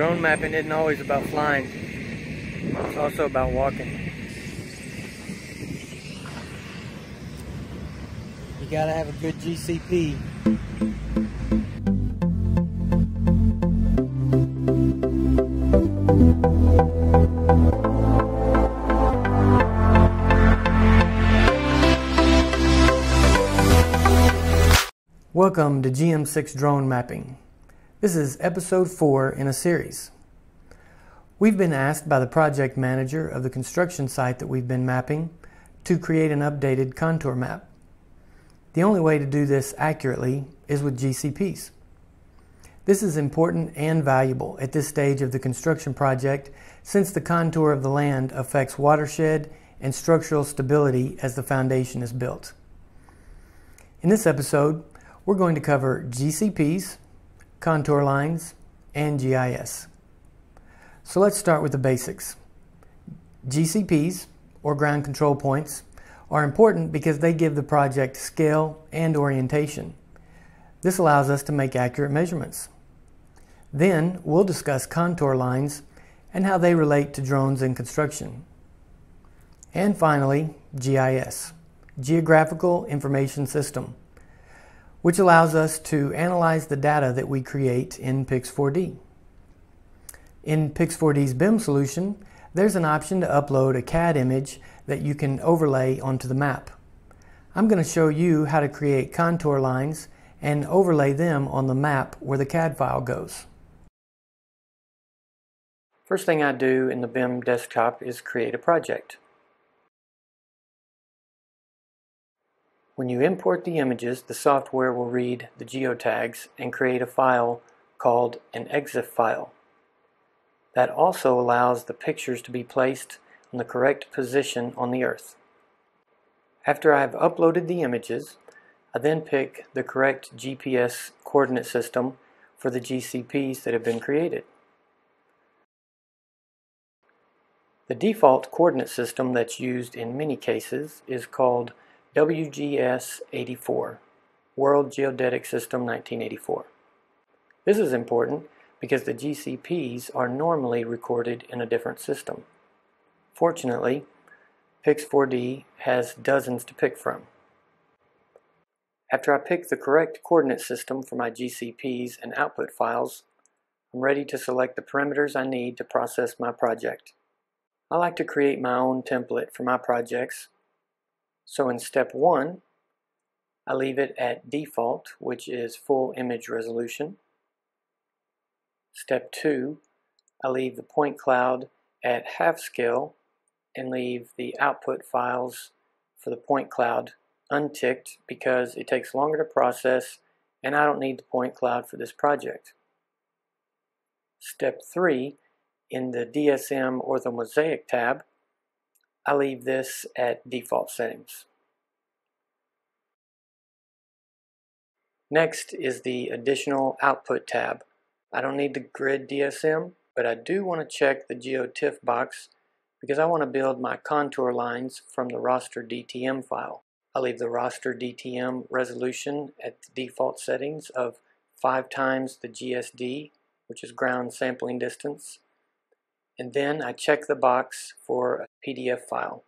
Drone mapping isn't always about flying. It's also about walking. You gotta have a good GCP. Welcome to GM6 Drone Mapping. This is episode 4 in a series. We've been asked by the project manager of the construction site that we've been mapping to create an updated contour map. The only way to do this accurately is with GCPs. This is important and valuable at this stage of the construction project since the contour of the land affects watershed and structural stability as the foundation is built. In this episode, we're going to cover GCPs, contour lines, and GIS. So let's start with the basics. GCPs, or ground control points, are important because they give the project scale and orientation. This allows us to make accurate measurements. Then we'll discuss contour lines and how they relate to drones in construction. And finally, GIS, Geographical Information System, which allows us to analyze the data that we create in Pix4D. In Pix4D's BIM solution, there's an option to upload a CAD image that you can overlay onto the map. I'm going to show you how to create contour lines and overlay them on the map where the CAD file goes. First thing I do in the BIM desktop is create a project. When you import the images, the software will read the geotags and create a file called an EXIF file. That also allows the pictures to be placed in the correct position on the Earth. After I've uploaded the images, I then pick the correct GPS coordinate system for the GCPs that have been created. The default coordinate system that's used in many cases is called WGS84, World Geodetic System 1984. This is important because the GCPs are normally recorded in a different system. Fortunately, Pix4D has dozens to pick from. After I pick the correct coordinate system for my GCPs and output files, I'm ready to select the parameters I need to process my project. I like to create my own template for my projects. So in step 1, I leave it at default, which is full image resolution. Step 2, I leave the point cloud at half scale and leave the output files for the point cloud unticked because it takes longer to process and I don't need the point cloud for this project. Step 3, in the DSM orthomosaic tab, I leave this at default settings. Next is the additional output tab. I don't need the grid DSM, but I do want to check the GeoTIFF box because I want to build my contour lines from the raster DTM file. I leave the raster DTM resolution at the default settings of 5 times the GSD, which is ground sampling distance. And then I check the box for a PDF file.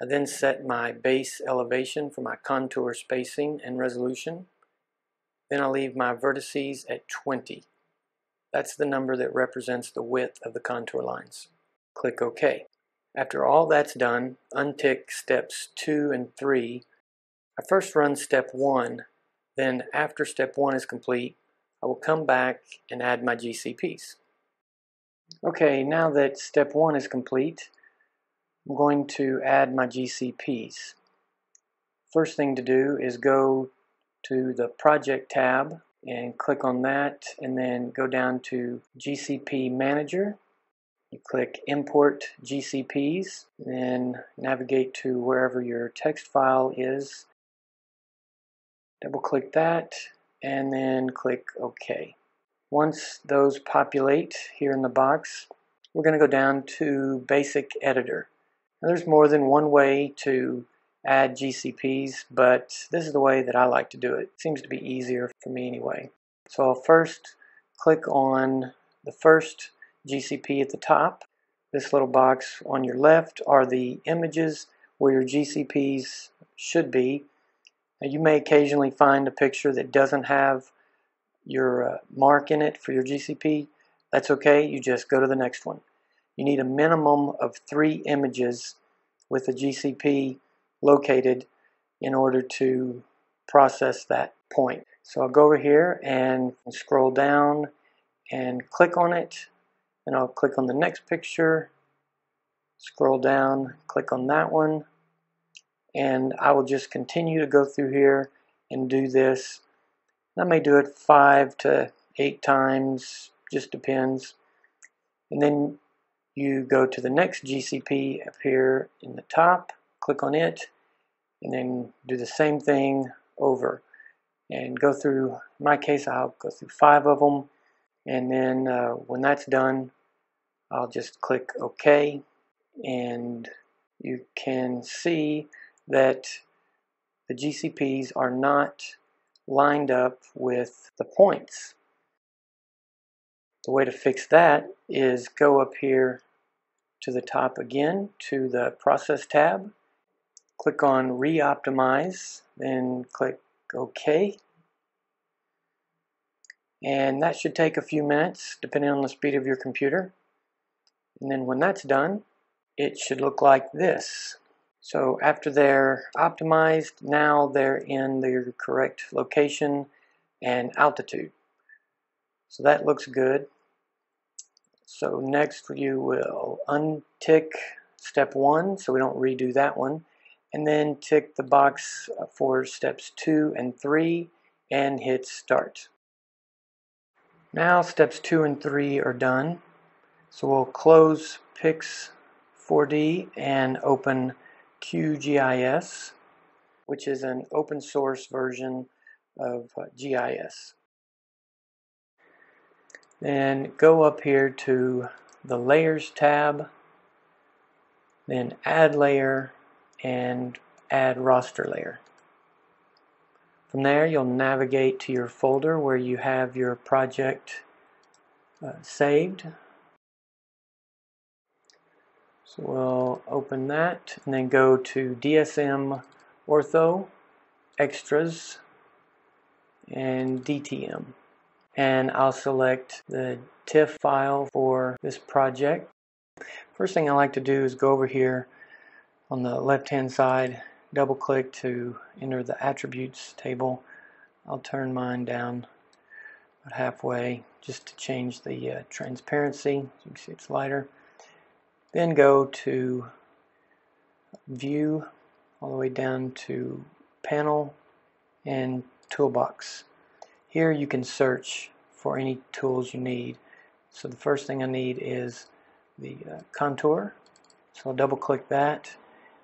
I then set my base elevation for my contour spacing and resolution. Then I leave my vertices at 20. That's the number that represents the width of the contour lines. Click OK. After all that's done, untick steps 2 and 3. I first run step 1. Then after step 1 is complete, I will come back and add my GCPs. Okay, now that step 1 is complete, I'm going to add my GCPs. First thing to do is go to the Project tab and click on that, and then go down to GCP Manager. You click Import GCPs, and then navigate to wherever your text file is. Double click that, and then click OK. Once those populate here in the box, we're going to go down to Basic Editor. Now, there's more than one way to add GCPs, but this is the way that I like to do it. It seems to be easier for me anyway. So I'll first click on The first, GCP at the top. This little box on your left are the images where your GCPs should be. Now, you may occasionally find a picture that doesn't have your mark in it for your GCP. That's okay, you just go to the next one. You need a minimum of 3 images with the GCP located in order to process that point. So I'll go over here and scroll down and click on it, and I'll click on the next picture, scroll down, click on that one, and I will just continue to go through here and do this. I may do it 5 to 8 times, just depends. And then you go to the next GCP up here in the top, click on it, and then do the same thing over. And go through, in my case, I'll go through 5 of them. And then when that's done, I'll just click OK. And you can see that the GCPs are not lined up with the points. The way to fix that is go up here to the top again to the Process tab, click on Re-Optimize, then click OK. And that should take a few minutes depending on the speed of your computer. And then when that's done, it should look like this. So after they're optimized, now they're in their correct location and altitude. So that looks good. So next you will untick step 1 so we don't redo that one, and then tick the box for steps 2 and 3 and hit start. Now steps 2 and 3 are done. So we'll close Pix4D and open QGIS, which is an open source version of GIS. Then go up here to the Layers tab, then Add Layer and Add Roster Layer. From there you'll navigate to your folder where you have your project saved. So we'll open that and then go to DSM, Ortho, Extras, and DTM. And I'll select the TIFF file for this project. First thing I like to do is go over here on the left-hand side, double-click to enter the attributes table. I'll turn mine down about halfway just to change the transparency. So you can see it's lighter. Then go to View, all the way down to Panel and Toolbox. Here you can search for any tools you need. So the first thing I need is the contour. So I'll double-click that.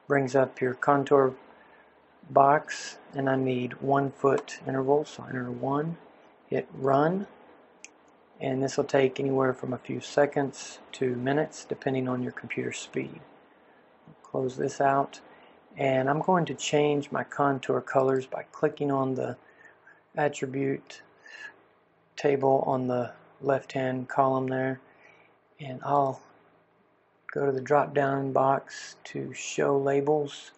Brings up your contour box, and I need 1-foot interval. So I enter 1, hit Run. And this will take anywhere from a few seconds to minutes depending on your computer speed. Close this out, and I'm going to change my contour colors by clicking on the attribute table on the left hand column there, and I'll go to the drop down box to show labels,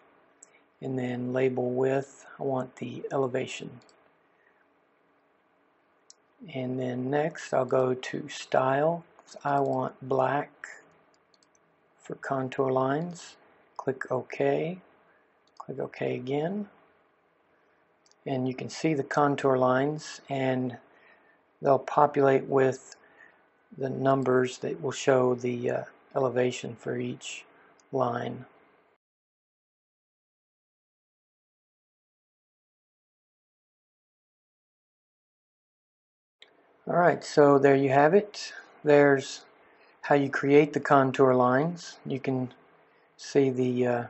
and then label width. I want the elevation. And then next I'll go to Style, because I want black for contour lines. Click OK, click OK again, and you can see the contour lines, and they'll populate with the numbers that will show the elevation for each line. Alright, so there you have it. There's how you create the contour lines. You can see the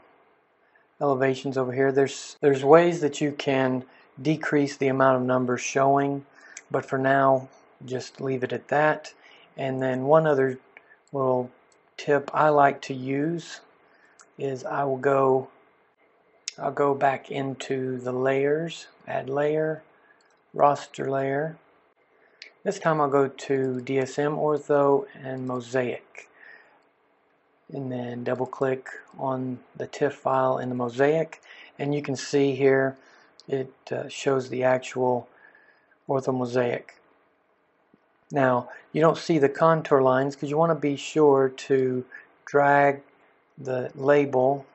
elevations over here. There's ways that you can decrease the amount of numbers showing, but for now just leave it at that. And then one other little tip I like to use is I'll go back into the Layers, Add Layer, Roster Layer, This time I'll go to DSM Ortho and Mosaic, and then double click on the TIFF file in the Mosaic, and you can see here it shows the actual Ortho Mosaic. Now you don't see the contour lines because you want to be sure to drag the label,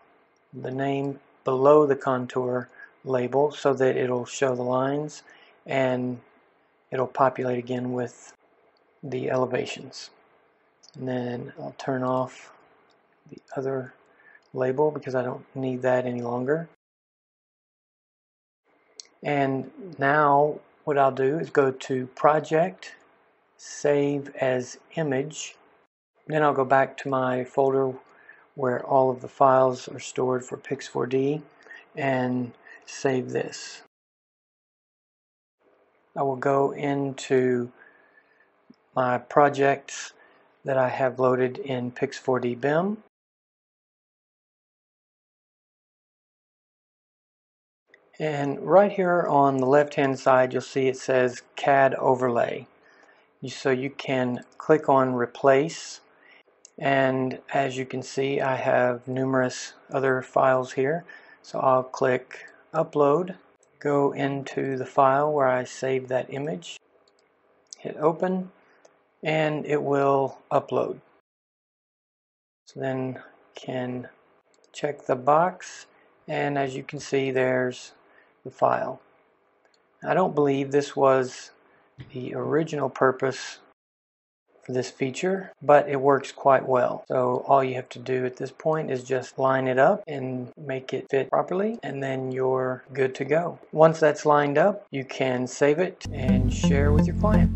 the name, below the contour label so that it'll show the lines and it'll populate again with the elevations. And then I'll turn off the other label because I don't need that any longer. And now what I'll do is go to Project, Save as Image. Then I'll go back to my folder where all of the files are stored for Pix4D and save this. I will go into my projects that I have loaded in Pix4D BIM. And right here on the left hand side you'll see it says CAD overlay. So you can click on replace, and as you can see I have numerous other files here, so I'll click upload, go into the file where I saved that image, hit open, and it will upload. So then can check the box, and as you can see there's the file. I don't believe this was the original purpose for this feature, but it works quite well. So all you have to do at this point is just line it up and make it fit properly, and then you're good to go. Once that's lined up, you can save it and share with your client.